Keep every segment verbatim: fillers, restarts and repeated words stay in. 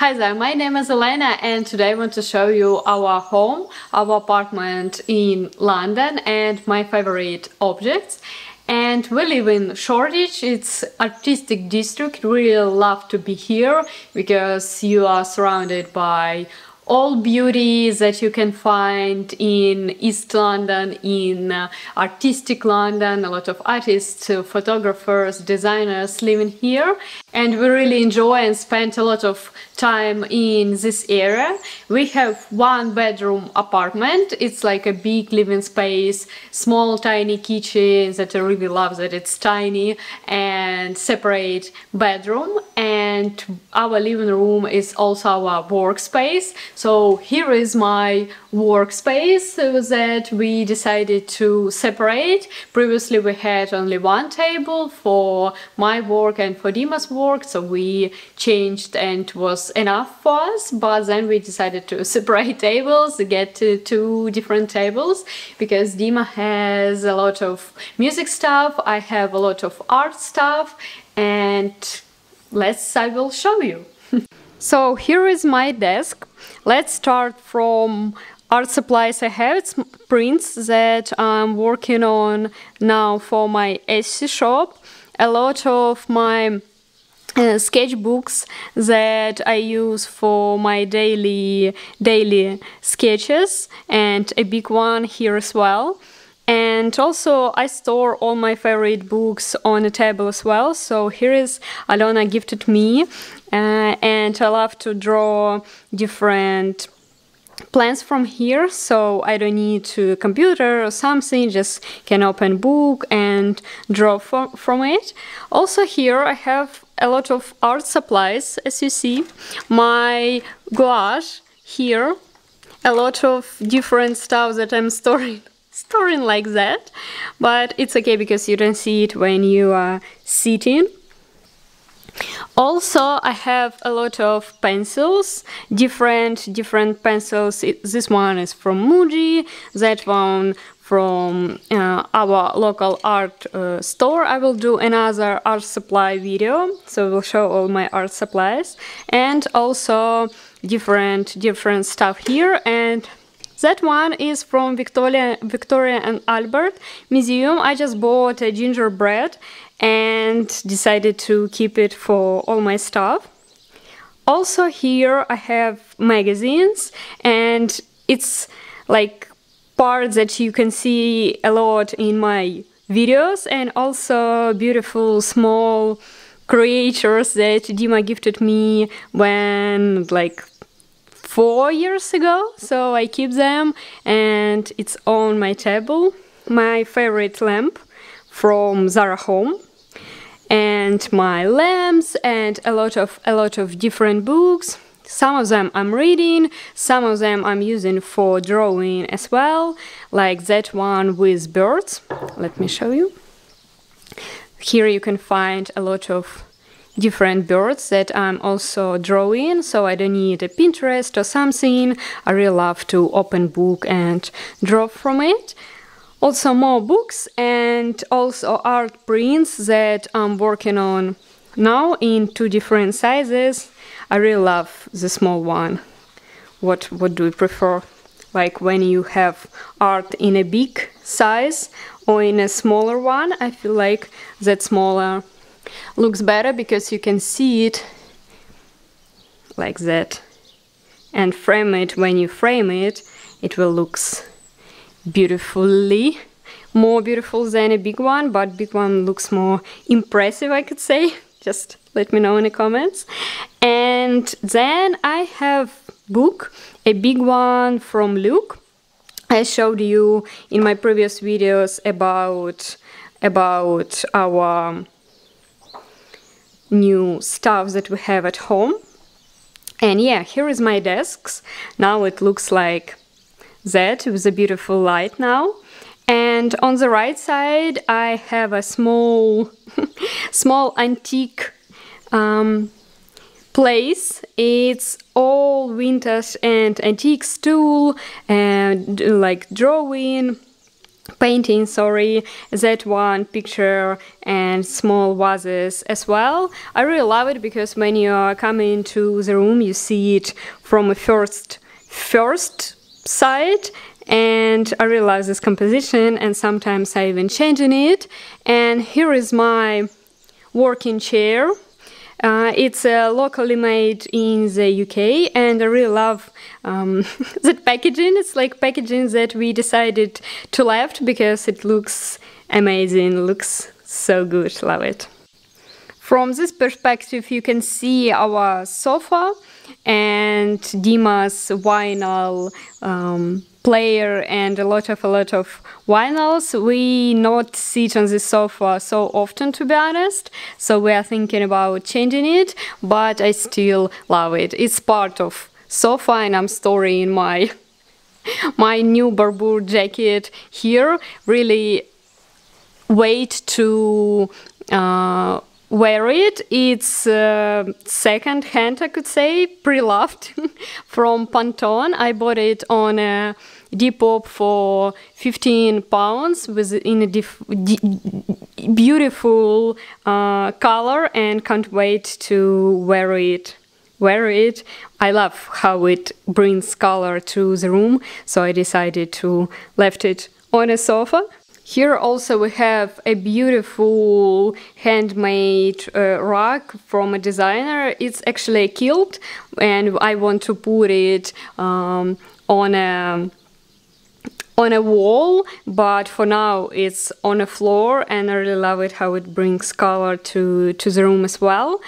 Hi there, my name is Elena and today I want to show you our home, our apartment in London and my favorite objects. And we live in Shoreditch, it's artistic district, really love to be here because you are surrounded by all beauty that you can find in East London, in uh, artistic London. A lot of artists, uh, photographers, designers living here. And we really enjoy and spend a lot of time in this area. We have one bedroom apartment. It's like a big living space, small tiny kitchen that I really love that it's tiny and separate bedroom. And our living room is also our workspace. So here is my workspace that we decided to separate. Previously we had only one table for my work and for Dima's work, so we changed and was enough for us, but then we decided to separate tables, get to two different tables, because Dima has a lot of music stuff, I have a lot of art stuff, and let's, I will show you. So here is my desk. Let's start from art supplies I have. It's prints that I'm working on now for my Etsy shop. A lot of my Uh, sketchbooks that I use for my daily daily sketches, and a big one here as well. And also I store all my favorite books on a table as well. So here is Elena gifted me, uh, and I love to draw different plans from here, so I don't need a computer or something, just can open book and draw from, from it. Also here I have a lot of art supplies, as you see, my gouache here, a lot of different stuff that I'm storing, storing like that, but it's okay because you don't see it when you are sitting. Also, I have a lot of pencils, different different pencils. It, this one is from Muji, that one from uh, our local art uh, store. I will do another art supply video, so I will show all my art supplies. And also different different stuff here. And that one is from Victoria, Victoria and Albert Museum. I just bought a gingerbread and decided to keep it for all my stuff. Also here I have magazines, and it's like part that you can see a lot in my videos, and also beautiful small creatures that Dima gifted me when like four years ago, so I keep them and it's on my table. My favorite lamp from Zara Home, and my lamps, and a lot of a lot of different books. Some of them I'm reading, some of them I'm using for drawing as well, like that one with birds. Let me show you. Here you can find a lot of different birds that I'm also drawing, so I don't need a Pinterest or something. I really love to open book and draw from it. Also more books and also art prints that I'm working on now in two different sizes. I really love the small one. What, what do you prefer? Like when you have art in a big size or in a smaller one? I feel like that smaller looks better because you can see it like that and frame it. When you frame it, it will look beautifully, more beautiful than a big one, but big one looks more impressive, I could say. Just let me know in the comments. And then I have book, a big one from Luke. I showed you in my previous videos about about our new stuff that we have at home. And yeah, here is my desks. Now it looks like that with a beautiful light now. And on the right side I have a small small antique um, place. It's all vintage and antique stool and like drawing painting, sorry, that one picture and small vases as well. I really love it because when you are coming into the room, you see it from a first first side, and I really love this composition, and sometimes I even change in it. And here is my working chair. Uh, it's uh, locally made in the U K, and I really love um, that packaging. It's like packaging that we decided to left because it looks amazing, looks so good, love it. From this perspective you can see our sofa and Dima's vinyl um, player and a lot of a lot of vinyls. We not sit on the sofa so often, to be honest, so we are thinking about changing it, but I still love it. It's part of sofa, and I'm storing my my new Barbour jacket here. Really wait to uh, wear it. It's uh, second hand, I could say, pre-loved from Pantone. I bought it on a Depop for fifteen pounds with in a dif beautiful uh, color, and can't wait to wear it. Wear it. I love how it brings color to the room, so I decided to left it on a sofa. Here also we have a beautiful handmade uh, rug from a designer. It's actually a kilt, and I want to put it um, on a on a wall, but for now it's on a floor, and I really love it how it brings color to to the room as well.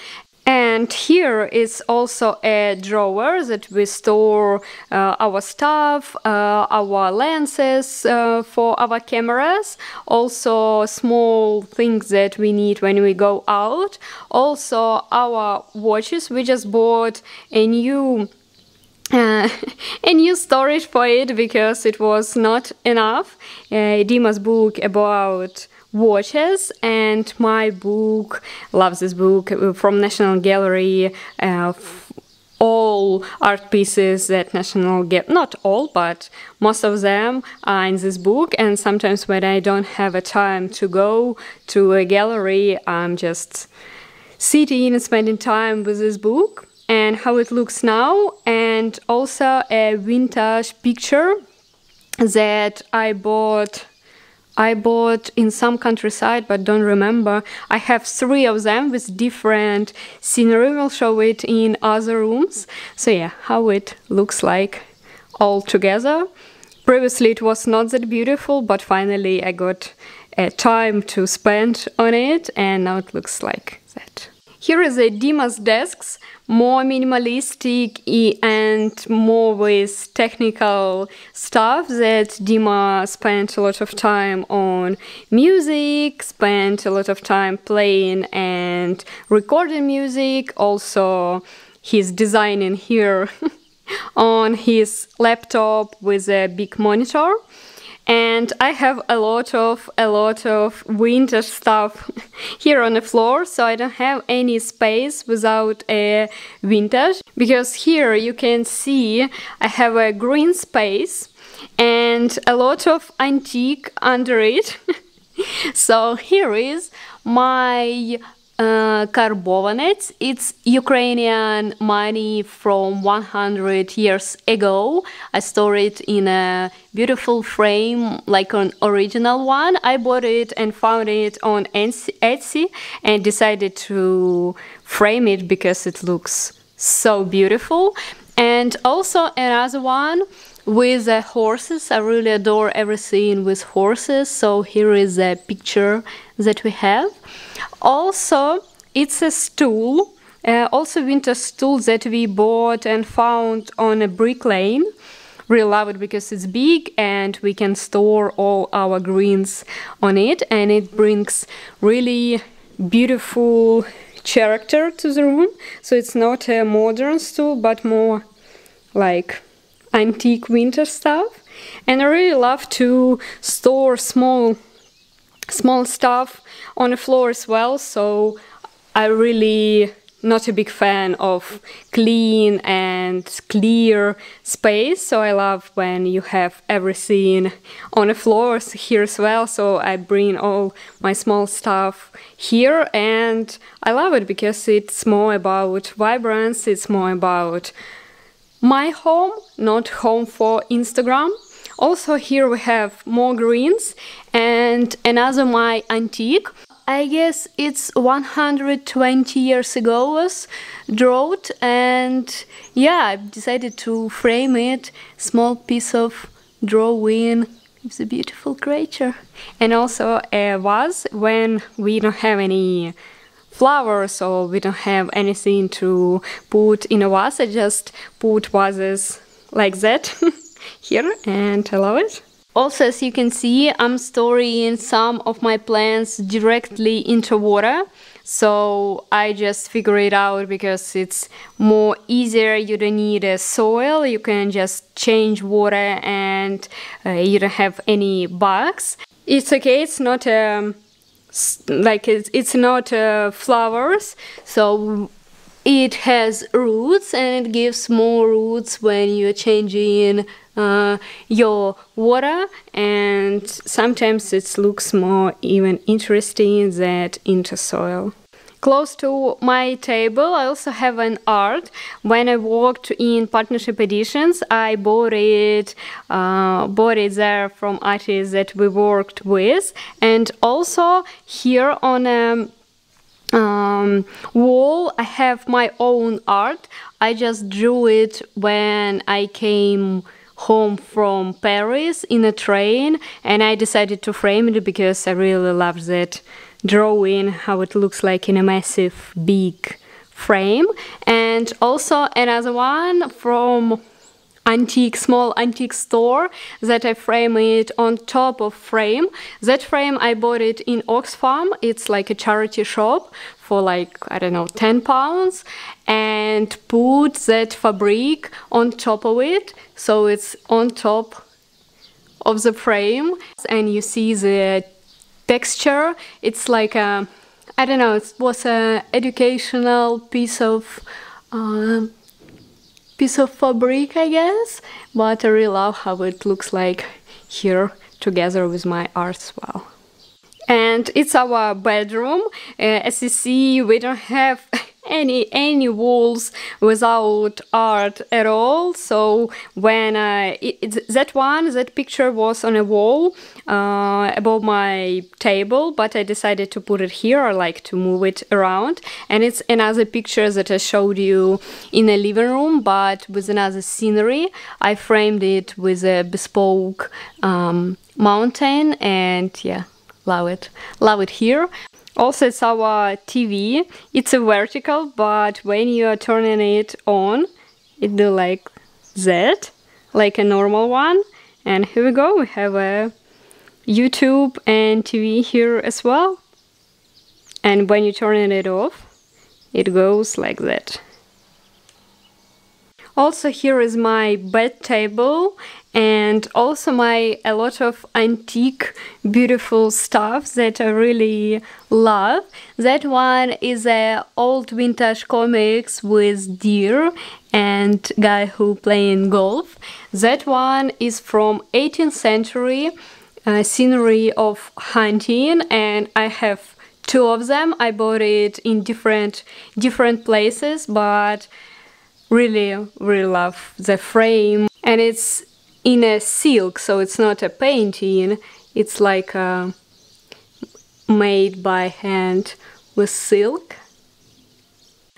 And here is also a drawer that we store uh, our stuff, uh, our lenses uh, for our cameras, also small things that we need when we go out. Also our watches. We just bought a new Uh, a new storage for it because it was not enough. Uh, Dima's book about watches, and my book, loves this book, from National Gallery, uh, all art pieces that National Gallery, not all, but most of them are in this book. And sometimes when I don't have a time to go to a gallery, I'm just sitting and spending time with this book. And how it looks now, and also a vintage picture that I bought I bought in some countryside, but don't remember. I have three of them with different scenery. We'll show it in other rooms. So yeah, how it looks like all together. Previously it was not that beautiful, but finally I got a time to spend on it, and now it looks like that. Here is a Dima's desks, more minimalistic and more with technical stuff that Dima spent a lot of time on music, spent a lot of time playing and recording music, also he's designing here on his laptop with a big monitor. And I have a lot of a lot of vintage stuff here on the floor, so I don't have any space without a vintage, because here you can see I have a green space and a lot of antique under it. So here is my Uh, Karbovanets. It's Ukrainian money from one hundred years ago. I store it in a beautiful frame, like an original one. I bought it and found it on Etsy and decided to frame it because it looks so beautiful. And also another one with uh, horses. I really adore everything with horses, so here is a picture that we have. Also, it's a stool, uh, also vintage stool that we bought and found on a brick lane. Really love it because it's big and we can store all our greens on it, and it brings really beautiful character to the room. So it's not a modern stool, but more like antique winter stuff. And I really love to store small small stuff on the floor as well, so I really not a big fan of clean and clear space, so I love when you have everything on the floors here as well, so I bring all my small stuff here, and I love it because it's more about vibrance, it's more about my home, not home for Instagram. Also here we have more greens and another my antique. I guess it's one hundred twenty years ago was drawn, and yeah, I decided to frame it, small piece of drawing. It's a beautiful creature. And also a vase when we don't have any flowers or we don't have anything to put in a vase. I just put vases like that here, and I love it. Also, as you can see, I'm storing some of my plants directly into water, so I just figure it out because it's more easier, you don't need a soil, you can just change water and uh, you don't have any bugs. It's okay, it's not um, like it's, it's not uh, flowers, so it has roots and it gives more roots when you're changing Uh, your water, and sometimes it looks more even interesting than into soil. Close to my table I also have an art. When I worked in partnership editions, I bought it, uh, bought it there from artists that we worked with, and also here on a um, wall I have my own art. I just drew it when I came home from Paris in a train, and I decided to frame it because I really love that drawing, how it looks like in a massive big frame. And also another one from antique, small antique store that I frame it on top of frame. That frame I bought it in Oxfam, it's like a charity shop, for like, I don't know, ten pounds, and put that fabric on top of it, so it's on top of the frame, and you see the texture. It's like a, I don't know, it was an educational piece of uh, piece of fabric, I guess, but I really love how it looks like here together with my art as well. And it's our bedroom. Uh, as you see, we don't have any any walls without art at all. So when I, it, it, that one, that picture was on a wall uh, above my table, but I decided to put it here. I like to move it around. And it's another picture that I showed you in a living room, but with another scenery. I framed it with a bespoke um, mountain, and yeah, love it. Love it here. Also, it's our T V. It's a vertical, but when you are turning it on, it do like that, like a normal one. And here we go, we have a YouTube and T V here as well. And when you turn it off, it goes like that. Also, here is my bed table, and also my a lot of antique beautiful stuff that I really love. That one is a old vintage comics with deer and guy who playing golf. That one is from eighteenth century, uh, scenery of hunting, and I have two of them. I bought it in different different places, but really really love the frame, and it's in a silk, so it's not a painting, it's like a made by hand with silk.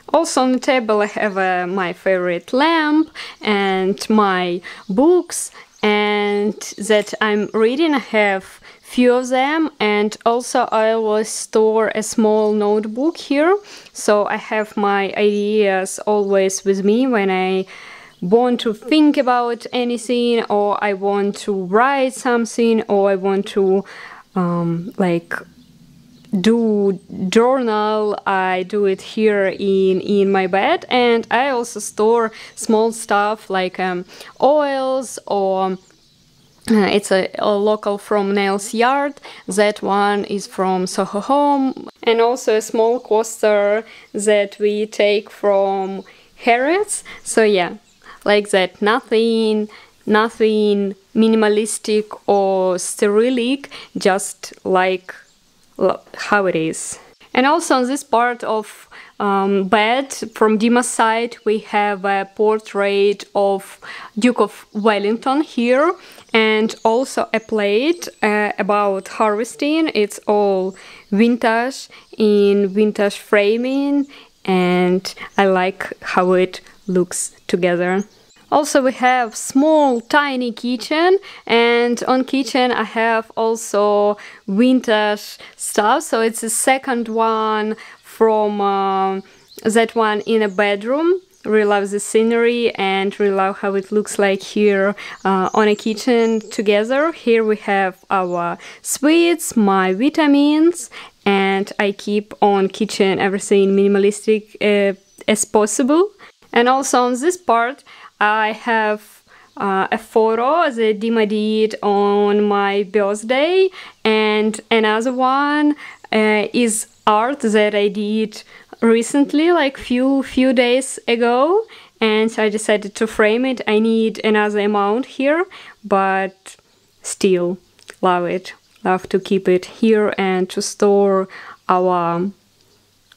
Also on the table I have uh, my favorite lamp and my books and that I'm reading. I have few of them, and also I always store a small notebook here, so I have my ideas always with me when I want to think about anything, or I want to write something, or I want to um, like do journal. I do it here in in my bed, and I also store small stuff like um, oils or Uh, it's a, a local from Nail's Yard, that one is from Soho Home, and also a small coaster that we take from Harrods. So yeah, like that, nothing, nothing minimalistic or sterilic, just like how it is. And also on this part of um, bed, from Dima's side, we have a portrait of Duke of Wellington here, and also a plate uh, about harvesting. It's all vintage, in vintage framing, and I like how it looks together. Also we have small tiny kitchen, and on kitchen I have also vintage stuff. So it's the second one from uh, that one in a bedroom. Really love the scenery and really love how it looks like here uh, on a kitchen together. Here we have our sweets, my vitamins, and I keep on kitchen everything minimalistic uh, as possible. And also on this part I have uh, a photo that Dima did on my birthday, and another one uh, is art that I did recently, like few few days ago, and I decided to frame it. I need another amount here, but still love it. Love to keep it here and to store our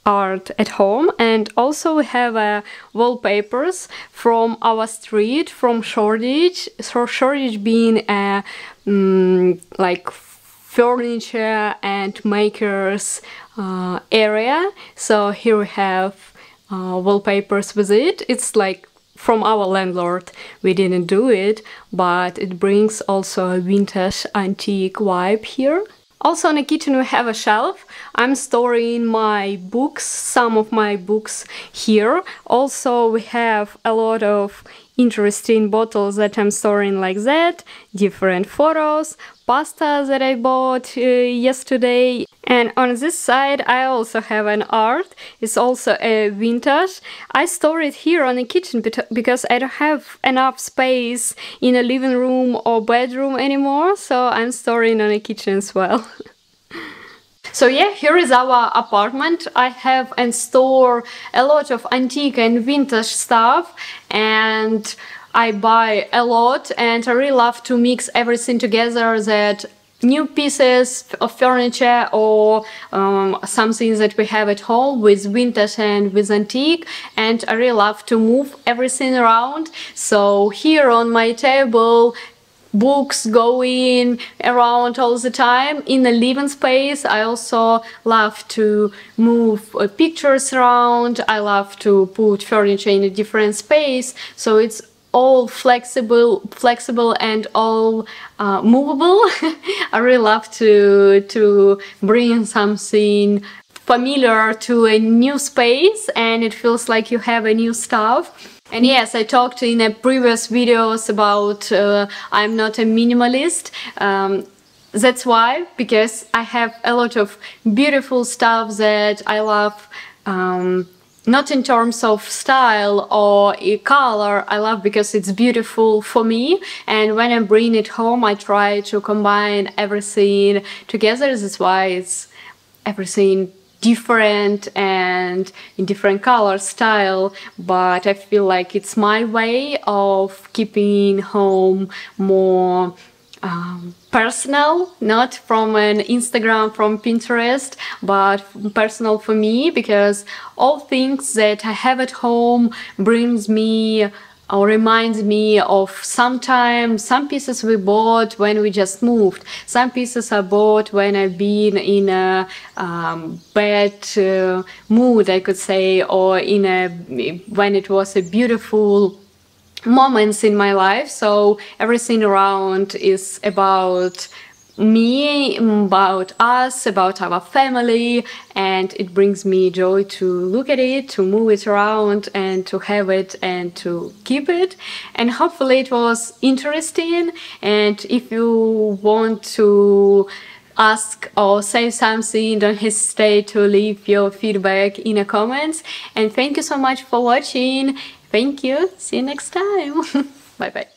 art at home. And also we have uh, wallpapers from our street, from Shoreditch. So Shoreditch being a um, like furniture and makers uh, area, so here we have uh, wallpapers with it. It's like from our landlord, we didn't do it, but it brings also a vintage antique vibe here. Also in the kitchen we have a shelf. I'm storing my books, some of my books here. Also we have a lot of interesting bottles that I'm storing like that, different photos, pasta that I bought uh, yesterday. And on this side I also have an art. It's also a vintage. I store it here on the kitchen because I don't have enough space in a living room or bedroom anymore, so I'm storing on the kitchen as well. So yeah, here is our apartment. I have and store a lot of antique and vintage stuff, and I buy a lot, and I really love to mix everything together, that new pieces of furniture or um, something that we have at home with vintage and with antique, and I really love to move everything around. So here on my table books going around all the time. In the living space I also love to move uh, pictures around. I love to put furniture in a different space, so it's all flexible flexible and all uh, movable. I really love to to bring something familiar to a new space, and it feels like you have a new stuff. And yes, I talked in a previous videos about uh, I'm not a minimalist. Um, that's why, because I have a lot of beautiful stuff that I love, um, not in terms of style or color, I love because it's beautiful for me. And when I bring it home, I try to combine everything together. That's why it's everything different and in different color style, but I feel like it's my way of keeping home more um, personal, not from an Instagram, from Pinterest, but personal for me, because all things that I have at home brings me or reminds me of some time, some pieces we bought when we just moved, some pieces I bought when I've been in a um, bad uh, mood, I could say, or in a when it was a beautiful moments in my life. So everything around is about me, about us, about our family, and it brings me joy to look at it, to move it around, and to have it and to keep it. And hopefully it was interesting, and if you want to ask or say something, don't hesitate to leave your feedback in the comments. And thank you so much for watching. Thank you, see you next time. Bye bye.